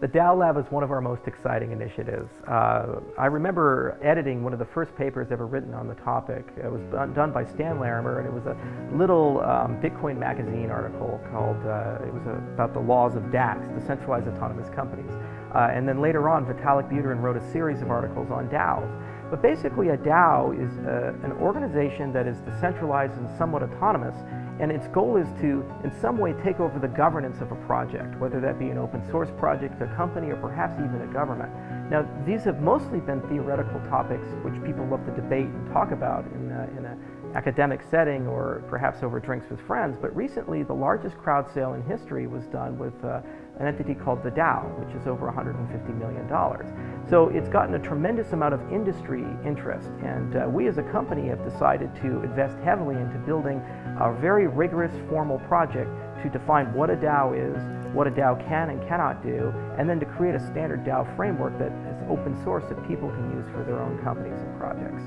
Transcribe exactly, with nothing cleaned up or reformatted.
The DAO Lab is one of our most exciting initiatives. Uh, I remember editing one of the first papers ever written on the topic. It was done by Stan Larimer, and it was a little um, Bitcoin magazine article called, uh, it was about the laws of DACs, decentralized autonomous companies. Uh, and then later on, Vitalik Buterin wrote a series of articles on DAOs. But basically, a DAO is a, an organization that is decentralized and somewhat autonomous, and its goal is to, in some way, take over the governance of a project, whether that be an open source project, a company, or perhaps even a government. Now, these have mostly been theoretical topics which people love to debate and talk about in an academic setting or perhaps over drinks with friends, but recently the largest crowd sale in history was done with uh, an entity called the DAO, which is over one hundred fifty million dollars. So it's gotten a tremendous amount of industry interest, and uh, we as a company have decided to invest heavily into building a very rigorous formal project to define what a DAO is, what a DAO can and cannot do, and then to create a standard DAO framework that is open source that people can use for their own companies and projects.